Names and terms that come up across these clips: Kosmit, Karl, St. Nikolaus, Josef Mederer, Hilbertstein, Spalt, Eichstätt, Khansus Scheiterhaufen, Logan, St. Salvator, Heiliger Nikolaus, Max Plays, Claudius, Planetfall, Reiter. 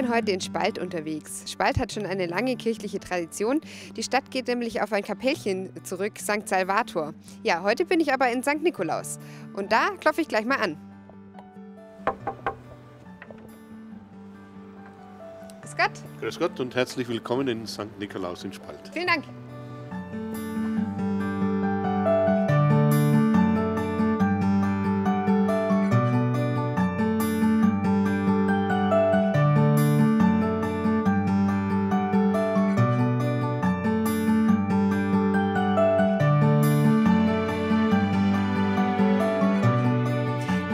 bin heute in Spalt unterwegs. Spalt hat schon eine lange kirchliche Tradition. Die Stadt geht nämlich auf ein Kapellchen zurück, St. Salvator. Ja, heute bin ich aber in St. Nikolaus. Und da klopfe ich gleich mal an. Grüß Gott. Grüß Gott und herzlich willkommen in St. Nikolaus in Spalt. Vielen Dank.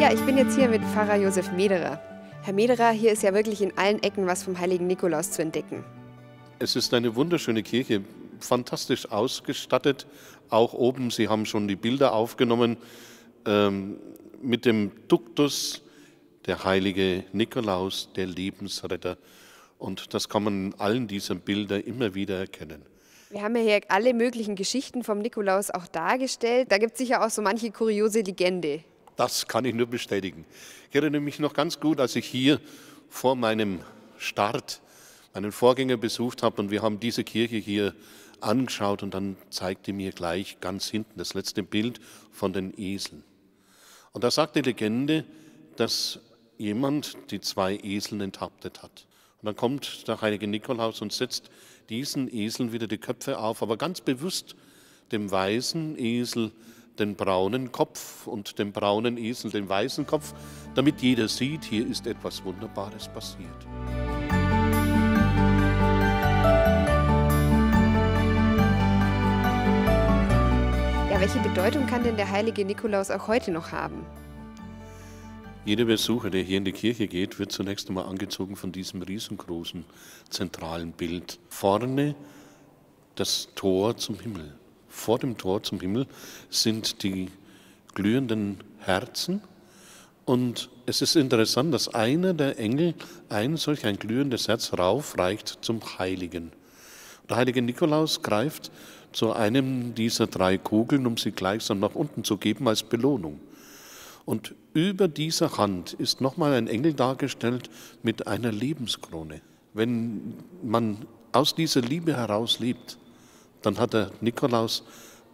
Ja, ich bin jetzt hier mit Pfarrer Josef Mederer. Herr Mederer, hier ist ja wirklich in allen Ecken was vom heiligen Nikolaus zu entdecken. Es ist eine wunderschöne Kirche, fantastisch ausgestattet. Auch oben, Sie haben schon die Bilder aufgenommen, mit dem Duktus, der heilige Nikolaus, der Lebensretter. Und das kann man in allen dieser Bilder immer wieder erkennen. Wir haben ja hier alle möglichen Geschichten vom Nikolaus auch dargestellt. Da gibt es sicher auch so manche kuriose Legende. Das kann ich nur bestätigen. Ich erinnere mich noch ganz gut, als ich hier vor meinem Start meinen Vorgänger besucht habe und wir haben diese Kirche hier angeschaut und dann zeigte mir gleich ganz hinten das letzte Bild von den Eseln. Und da sagt die Legende, dass jemand die zwei Eseln enthauptet hat. Und dann kommt der heilige Nikolaus und setzt diesen Eseln wieder die Köpfe auf, aber ganz bewusst dem weißen Esel den braunen Kopf und dem braunen Esel den weißen Kopf, damit jeder sieht, hier ist etwas Wunderbares passiert. Ja, welche Bedeutung kann denn der heilige Nikolaus auch heute noch haben? Jeder Besucher, der hier in die Kirche geht, wird zunächst einmal angezogen von diesem riesengroßen zentralen Bild. Vorne das Tor zum Himmel. Vor dem Tor zum Himmel sind die glühenden Herzen. Und es ist interessant, dass einer der Engel ein solch glühendes Herz raufreicht zum Heiligen. Der heilige Nikolaus greift zu einem dieser drei Kugeln, um sie gleichsam nach unten zu geben als Belohnung. Und über dieser Hand ist nochmal ein Engel dargestellt mit einer Lebenskrone. Wenn man aus dieser Liebe heraus lebt, dann hat der Nikolaus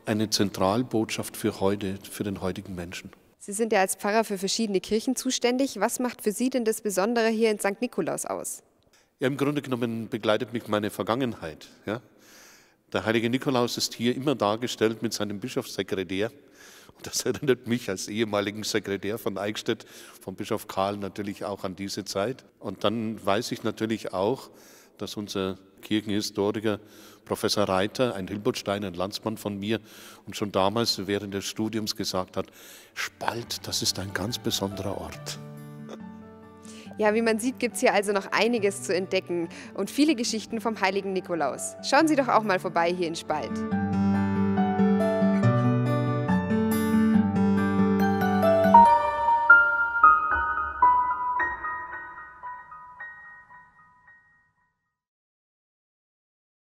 eine Zentralbotschaft für heute, für den heutigen Menschen. Sie sind ja als Pfarrer für verschiedene Kirchen zuständig. Was macht für Sie denn das Besondere hier in St. Nikolaus aus? Ja, im Grunde genommen begleitet mich meine Vergangenheit. Ja? Der heilige Nikolaus ist hier immer dargestellt mit seinem Bischofssekretär. Und das erinnert mich als ehemaligen Sekretär von Eichstätt, vom Bischof Karl natürlich auch an diese Zeit. Und dann weiß ich natürlich auch, dass unser Kirchenhistoriker Professor Reiter, ein Hilbertstein, ein Landsmann von mir, und schon damals während des Studiums gesagt hat, Spalt, das ist ein ganz besonderer Ort. Ja, wie man sieht, gibt es hier also noch einiges zu entdecken und viele Geschichten vom heiligen Nikolaus. Schauen Sie doch auch mal vorbei hier in Spalt.